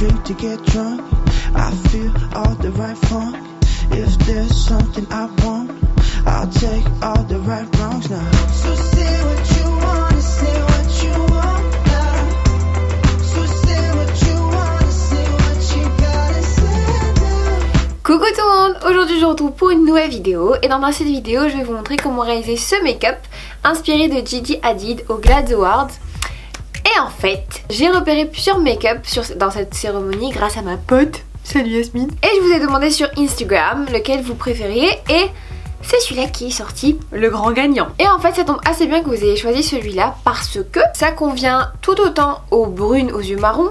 drink to get drunk. I feel all the right funk. If there's something I want, I'll take all the right wrongs now. So say what you wanna say. Coucou tout le monde, aujourd'hui je vous retrouve pour une nouvelle vidéo et dans cette vidéo je vais vous montrer comment réaliser ce make-up inspiré de Gigi Hadid aux FLAS Awards. Et en fait j'ai repéré plusieurs make-up dans cette cérémonie grâce à ma pote, salut Yasmine. Et je vous ai demandé sur Instagram lequel vous préfériez et c'est celui-là qui est sorti, le grand gagnant. Et en fait ça tombe assez bien que vous ayez choisi celui-là parce que ça convient tout autant aux brunes aux yeux marrons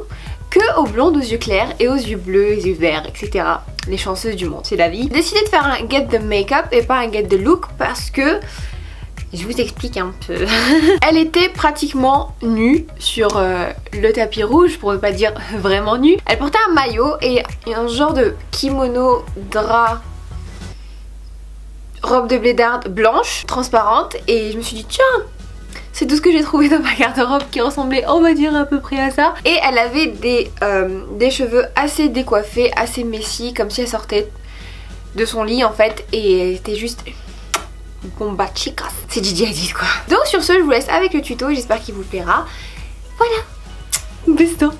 que aux blondes aux yeux clairs et aux yeux bleus, aux yeux verts, etc. Les chanceuses du monde, c'est la vie. J'ai décidé de faire un get the make-up et pas un get the look parce que, je vous explique un peu. Elle était pratiquement nue sur le tapis rouge, pour ne pas dire vraiment nue. Elle portait un maillot et un genre de kimono, drap, robe de blédarde blanche, transparente. Et je me suis dit tiens, c'est tout ce que j'ai trouvé dans ma garde-robe qui ressemblait, on va dire, à peu près à ça. Et elle avait des cheveux assez décoiffés, assez messis, comme si elle sortait de son lit en fait. Et elle était juste bomba chicas. C'est Gigi Hadid quoi. Donc sur ce, je vous laisse avec le tuto, j'espère qu'il vous plaira. Voilà, bestin.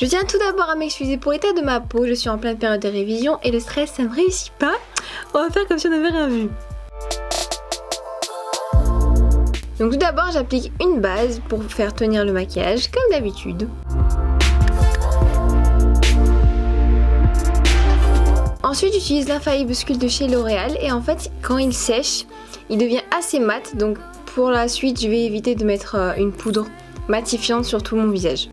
Je tiens tout d'abord à m'excuser pour l'état de ma peau, je suis en pleine période de révision et le stress ça ne réussit pas. On va faire comme si on n'avait rien vu. Donc tout d'abord j'applique une base pour faire tenir le maquillage comme d'habitude. Ensuite j'utilise l'infaillible sculpt de chez L'Oréal et en fait quand il sèche il devient assez mat, donc pour la suite je vais éviter de mettre une poudre matifiante sur tout mon visage.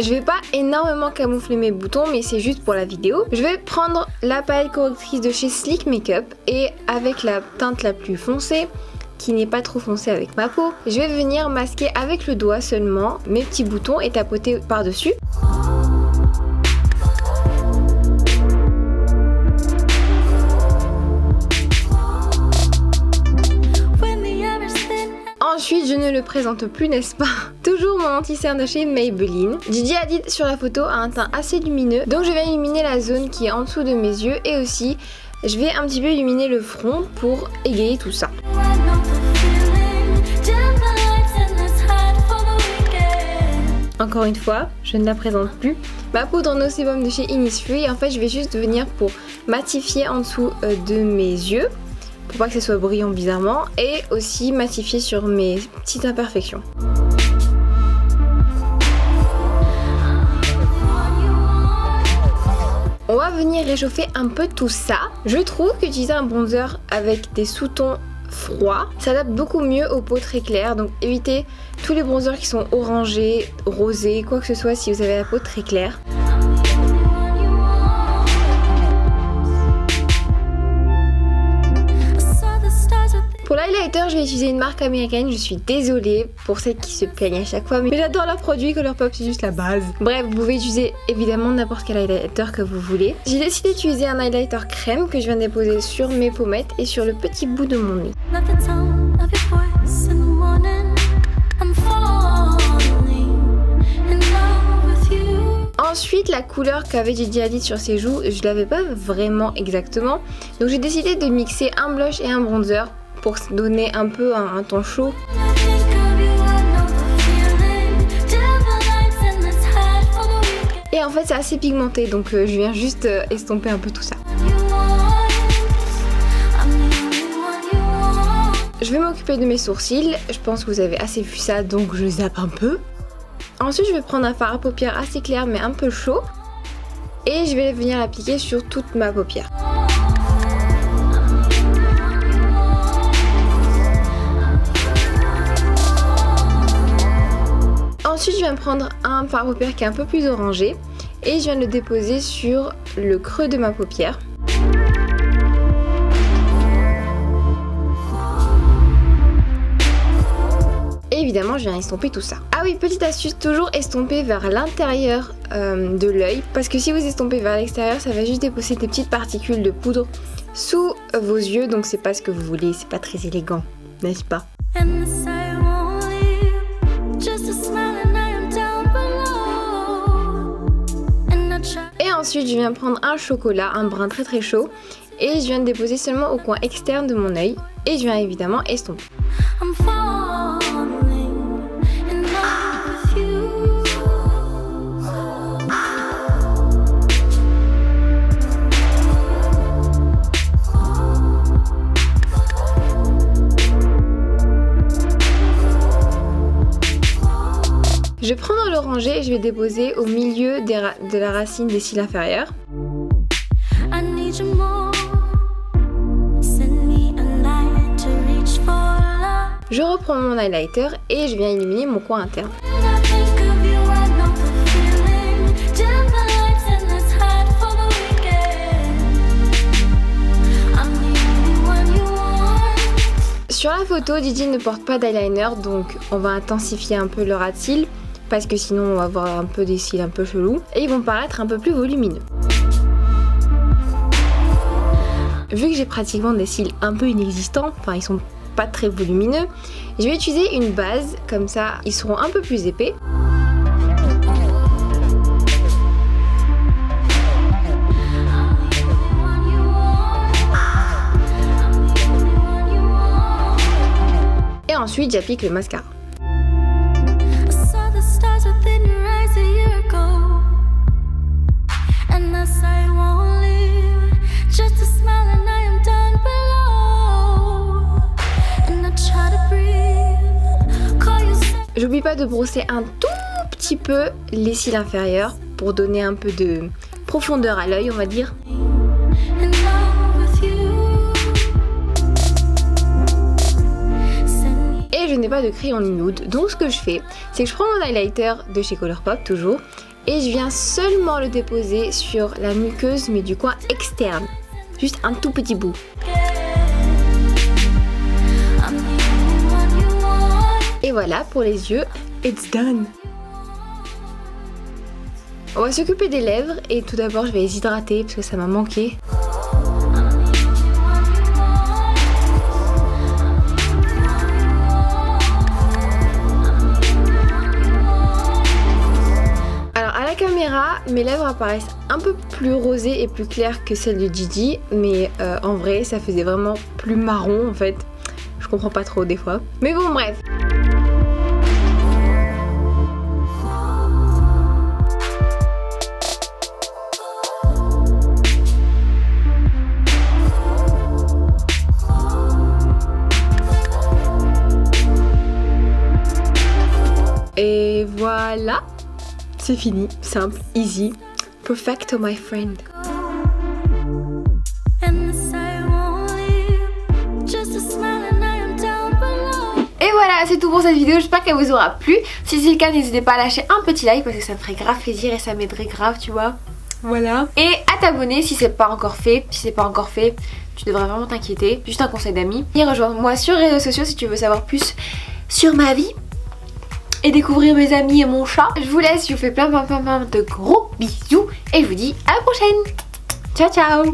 Je vais pas énormément camoufler mes boutons mais c'est juste pour la vidéo. Je vais prendre la palette correctrice de chez Sleek Makeup et avec la teinte la plus foncée, qui n'est pas trop foncée avec ma peau, je vais venir masquer avec le doigt seulement mes petits boutons et tapoter par-dessus. Ensuite, je ne le présente plus, n'est-ce pas? Toujours mon anti-cerne de chez Maybelline. Gigi Hadid sur la photo a un teint assez lumineux, donc je vais illuminer la zone qui est en dessous de mes yeux et aussi je vais un petit peu illuminer le front pour égayer tout ça. Encore une fois, je ne la présente plus. Ma poudre en eau sébum de chez Innisfree, en fait je vais juste venir pour matifier en dessous de mes yeux, pour pas que ça soit brillant bizarrement, et aussi matifier sur mes petites imperfections. On va venir réchauffer un peu tout ça. Je trouve qu'utiliser un bronzer avec des sous-tons froids s'adapte beaucoup mieux aux peaux très claires, donc évitez tous les bronzers qui sont orangés, rosés, quoi que ce soit si vous avez la peau très claire. Pour l'highlighter, je vais utiliser une marque américaine, je suis désolée pour celles qui se plaignent à chaque fois, mais j'adore leurs produits, Colourpop c'est juste la base. Bref, vous pouvez utiliser évidemment n'importe quel highlighter que vous voulez. J'ai décidé d'utiliser un highlighter crème que je viens de déposer sur mes pommettes et sur le petit bout de mon nez. Ensuite, la couleur qu'avait Gigi Hadid sur ses joues, je l'avais pas vraiment exactement, donc j'ai décidé de mixer un blush et un bronzer pour donner un peu un ton chaud. Et en fait c'est assez pigmenté donc je viens juste estomper un peu tout ça. Je vais m'occuper de mes sourcils, je pense que vous avez assez vu ça donc je zappe un peu. Ensuite je vais prendre un fard à paupières assez clair mais un peu chaud et je vais venir l'appliquer sur toute ma paupière. Ensuite je viens prendre un fard à paupières qui est un peu plus orangé et je viens le déposer sur le creux de ma paupière. Et évidemment je viens estomper tout ça. Ah oui, petite astuce, toujours estomper vers l'intérieur de l'œil parce que si vous estompez vers l'extérieur ça va juste déposer des petites particules de poudre sous vos yeux, donc c'est pas ce que vous voulez, c'est pas très élégant, n'est-ce pas? Et ensuite je viens prendre un chocolat, un brun très très chaud, et je viens le déposer seulement au coin externe de mon œil, et je viens évidemment estomper. Je prends dans l'oranger et je vais déposer au milieu de la racine des cils inférieurs. Je reprends mon highlighter et je viens illuminer mon coin interne. Sur la photo, Gigi ne porte pas d'eyeliner, donc on va intensifier un peu le ras de cils, parce que sinon on va avoir un peu des cils un peu chelous et ils vont paraître un peu plus volumineux. Vu que j'ai pratiquement des cils un peu inexistants, enfin ils sont pas très volumineux, je vais utiliser une base, comme ça ils seront un peu plus épais. Et ensuite j'applique le mascara. J'oublie pas de brosser un tout petit peu les cils inférieurs pour donner un peu de profondeur à l'œil, on va dire. Et je n'ai pas de crayon nude, donc ce que je fais, c'est que je prends mon highlighter de chez Colourpop toujours et je viens seulement le déposer sur la muqueuse, mais du coin externe, juste un tout petit bout. Et voilà, pour les yeux, it's done. On va s'occuper des lèvres et tout d'abord je vais les hydrater parce que ça m'a manqué. Alors à la caméra, mes lèvres apparaissent un peu plus rosées et plus claires que celles de Gigi, mais en vrai ça faisait vraiment plus marron en fait. Je comprends pas trop des fois, mais bon bref. Et voilà, c'est fini, simple, easy, perfecto my friend. Et voilà, c'est tout pour cette vidéo, j'espère qu'elle vous aura plu. Si c'est le cas, n'hésitez pas à lâcher un petit like parce que ça me ferait grave plaisir et ça m'aiderait grave, tu vois. Voilà. Et à t'abonner si c'est pas encore fait, tu devrais vraiment t'inquiéter, juste un conseil d'amis. Et rejoins-moi sur les réseaux sociaux si tu veux savoir plus sur ma vie et découvrir mes amis et mon chat. Je vous laisse, je vous fais plein de gros bisous et je vous dis à la prochaine. Ciao ciao.